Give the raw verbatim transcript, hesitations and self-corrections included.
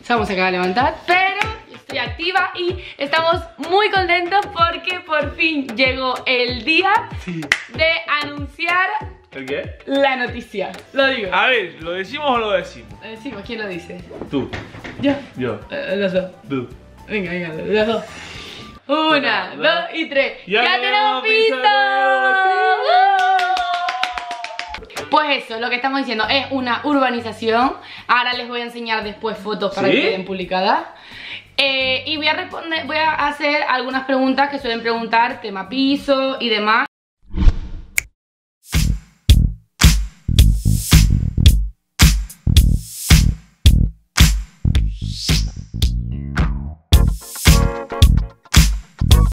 Estamos acá a levantar, pero estoy activa y estamos muy contentos porque por fin llegó el día sí. de anunciar... ¿El qué? La noticia, lo digo. A ver, ¿lo decimos o lo decimos? Lo decimos, ¿quién lo dice? Tú. ¿Yo? Yo. Eh, los dos. Tú. Venga, venga, los dos. Una, no, no. dos y tres. ¡Ya, ya tenemos piso! Pues eso, lo que estamos diciendo es una urbanización. Ahora les voy a enseñar después fotos para ¿Sí? que queden publicadas. Eh, y voy a responder, voy a hacer algunas preguntas que suelen preguntar, tema piso y demás.